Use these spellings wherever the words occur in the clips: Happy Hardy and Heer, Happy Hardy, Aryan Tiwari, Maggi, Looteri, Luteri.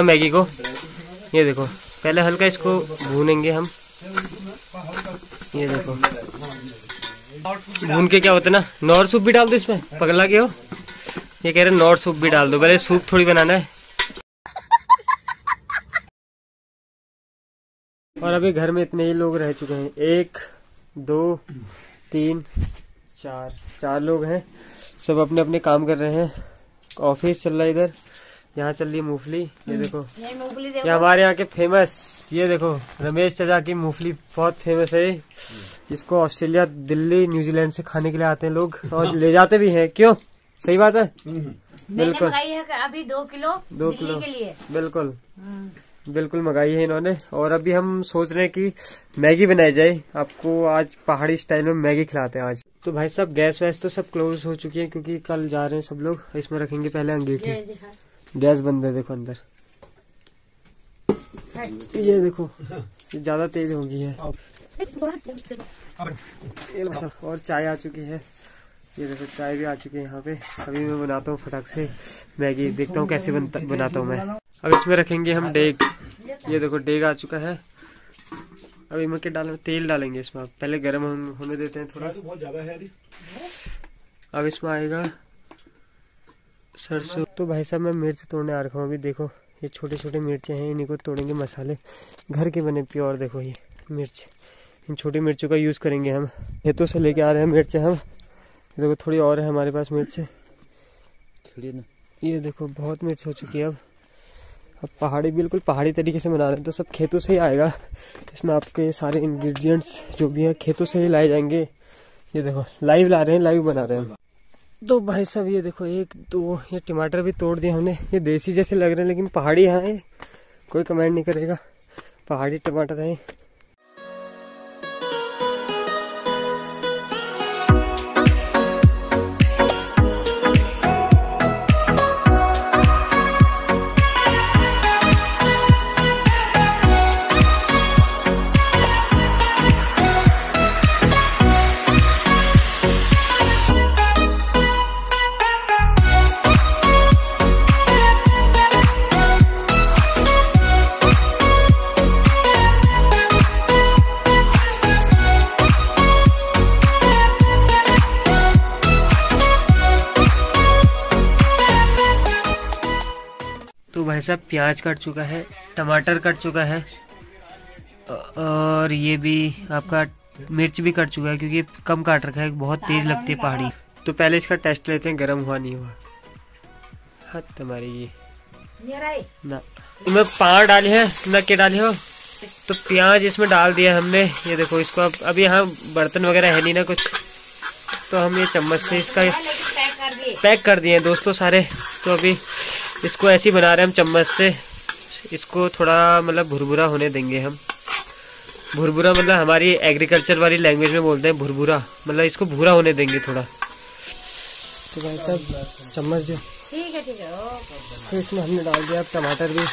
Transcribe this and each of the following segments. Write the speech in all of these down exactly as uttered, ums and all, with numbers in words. हम मैगी को, ये देखो पहले हल्का इसको भूनेंगे हम, ये देखो भून के क्या होता है ना, नॉर सूप भी डाल दो इसमें, पगला के हो, ये कह रहे नॉर सूप भी डाल दो, पहले सूप थोड़ी बनाना है। और अभी घर में इतने ही लोग रह चुके हैं, एक दो तीन चार, चार लोग हैं, सब अपने अपने काम कर रहे हैं। ऑफिस चल रहा है इधर, यहाँ चल रही है मूंगफली, ये देखो ये हमारे यहाँ के फेमस, ये देखो रमेश चाचा की मूंगफली बहुत फेमस है, इसको ऑस्ट्रेलिया, दिल्ली, न्यूजीलैंड से खाने के लिए आते हैं लोग और ले जाते भी हैं। क्यों, सही बात है, बिल्कुल मंगाई है अभी दो किलो दो किलो के लिए, बिल्कुल बिल्कुल मंगाई है इन्होंने। और अभी हम सोच रहे हैं कि मैगी बनाई जाए, आपको आज पहाड़ी स्टाइल में मैगी खिलाते हैं आज। तो भाई साहब गैस वैस तो सब क्लोज हो चुकी है क्योंकि कल जा रहे हैं सब लोग। इसमें रखेंगे पहले अंगीठी, गैस बंद है, देखो अंदर, ये देखो ज्यादा तेज हो गई है। और चाय आ चुकी है, ये देखो चाय भी आ चुकी है यहाँ पे। अभी मैं बनाता हूँ फटाक से मैगी, देखता हूँ कैसे बनाता हूँ मैं। अब इसमें रखेंगे हम डेग, ये देखो डेग आ चुका है। अभी मक्के डाल तेल डालेंगे इसमें, पहले गर्म होने देते हैं थोड़ा, बहुत ज्यादा है। अब इसमें आएगा सरसों। तो भाई साहब मैं मिर्च तोड़ने आ रखा हूँ अभी, देखो ये छोटे छोटे मिर्चें हैं, इन्हीं को तोड़ेंगे, मसाले घर के बने प्योर। देखो ये मिर्च, इन छोटी मिर्चों का यूज़ करेंगे हम, खेतों से लेके आ रहे हैं मिर्चें हम। देखो थोड़ी और है हमारे पास मिर्चें, ये देखो बहुत मिर्च हो चुकी है। अब अब पहाड़ी, बिल्कुल पहाड़ी तरीके से बना रहे हैं, तो सब खेतों से ही आएगा। इसमें आपके सारे इंग्रेडिएंट्स जो भी हैं खेतों से ही लाए जाएंगे। ये देखो लाइव ला रहे हैं, लाइव बना रहे हैं। तो भाई साहब ये देखो एक दो, ये टमाटर भी तोड़ दिए हमने, ये देसी जैसे लग रहे हैं लेकिन पहाड़ी है, कोई कमेंट नहीं करेगा, पहाड़ी टमाटर है। तो भाई साहब प्याज कट चुका है, टमाटर कट चुका है, और ये भी आपका मिर्च भी कट चुका है क्योंकि कम काट रखा है, बहुत तेज लगती है पहाड़ी। तो पहले इसका टेस्ट लेते हैं, गर्म हुआ नहीं हुआ। हाँ तुम्हारी ये ना, इसमें पाँच डाले हैं ना के डाले हो। तो प्याज इसमें डाल दिया हमने, ये देखो इसको अब, अब यहाँ बर्तन वगैरह है नहीं ना कुछ, तो हम ये चम्मच से इसका पैक कर दिए दोस्तों सारे। तो अभी इसको ऐसे ही बना रहे हैं हम चम्मच से, इसको थोड़ा मतलब भुरभुरा होने देंगे हम। भुरभुरा मतलब हमारी एग्रीकल्चर वाली लैंग्वेज में बोलते हैं भुरभुरा, मतलब इसको भूरा होने देंगे थोड़ा। तो भाई साहब चम्मच जो, ठीक है ठीक है, तो इसमें हमने डाल दिया अब टमाटर भी,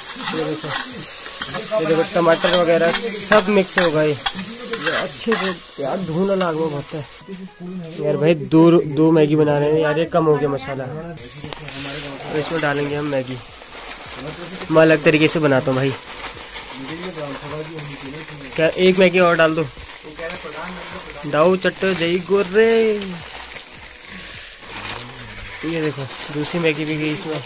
ये देखो टमाटर वगैरह सब मिक्स होगा। ये अच्छे से यार धुआं लग रहा बहुत है यार भाई, दो दो मैगी बना रहे हैं यार, ये कम हो गया मसाला। तो इसमें डालेंगे हम मैगी, मैं अलग तरीके से बनाता हूँ भाई। क्या एक मैगी और डाल दो, दाऊ चट्टो जई गोरे। ये देखो दूसरी मैगी भी गई इसमें,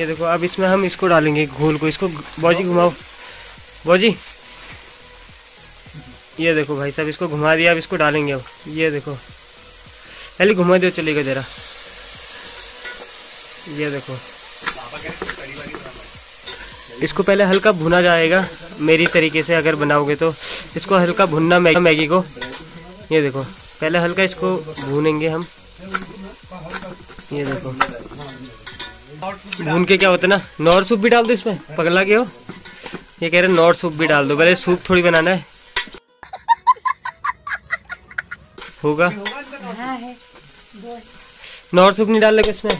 ये देखो। अब इसमें हम इसको डालेंगे घोल को, इसको बॉजी घुमाओ बॉजी, ये देखो भाई साहब इसको घुमा दिया। अब इसको डालेंगे, अब ये देखो पहले घुमा दो, चलेगा जरा, ये देखो इसको पहले हल्का भुना जाएगा मेरी तरीके से, अगर बनाओगे तो इसको हल्का भुनना मैगी, मैगी को, ये देखो पहले हल्का इसको भूनेंगे हम। ये देखो भून के क्या होता है ना, नॉर सूप भी डाल दो इसमें, पगला के हो, ये कह रहे नॉर सूप भी डाल दो, पहले सूप थोड़ी बनाना है। होगा नॉर्थ सूप नहीं डाल लेंगे इसमें।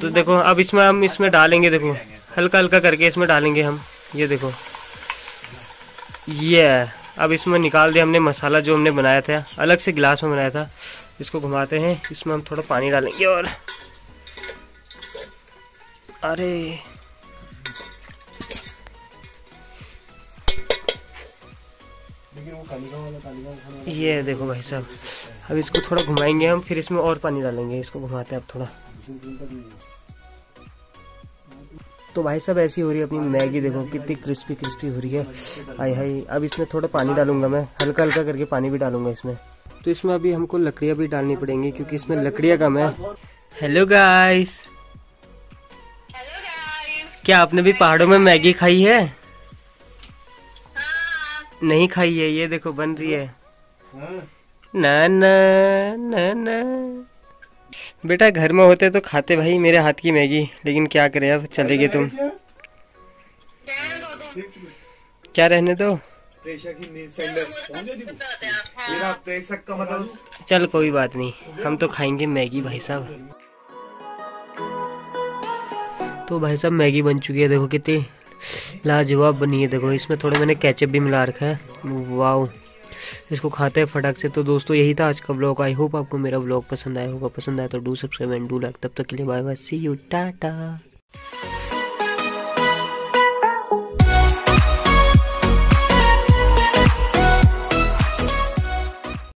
तो देखो अब इसमें हम इसमें डालेंगे, देखो हल्का हल्का करके इसमें डालेंगे हम, ये देखो ये। अब इसमें निकाल दिया हमने मसाला जो हमने बनाया था, अलग से गिलास में बनाया था। इसको घुमाते हैं, इसमें हम थोड़ा पानी डालेंगे और अरे ये देखो भाई साहब, अब इसको थोड़ा घुमाएंगे हम, फिर इसमें और पानी डालेंगे। इसको घुमाते हैं अब थोड़ा। तो भाई साहब ऐसी हो रही है अपनी मैगी, देखो कितनी क्रिस्पी क्रिस्पी हो रही है। हाय हाय, अब इसमें थोड़ा पानी डालूंगा मैं, हल्का हल्का करके पानी भी डालूंगा इसमें। तो इसमें अभी हमको लकड़ियाँ भी डालनी पड़ेंगी क्योंकि इसमें लकड़ियाँ कम है। हेलो गाइस, क्या आपने भी पहाड़ों में मैगी खाई है? नहीं खाई है। ये देखो बन रही है। ना ना ना ना बेटा, घर में होते तो खाते भाई मेरे हाथ की मैगी, लेकिन क्या करे अब, चले गए तुम। क्या रहने दो, चल कोई बात नहीं, हम तो खाएंगे मैगी भाई साहब। तो भाई साहब मैगी बन चुकी है, देखो कितनी लाजवाब बनी है। देखो इसमें थोड़ा मैंने केचप भी मिला रखा है। वाओ, इसको खाते हैं फटाक से। तो दोस्तों यही था आज का व्लॉग। आई होप आपको मेरा व्लॉग पसंद आया होगा। पसंद आया तो do subscribe and do like. तब तक के लिए bye bye, see you, Tata.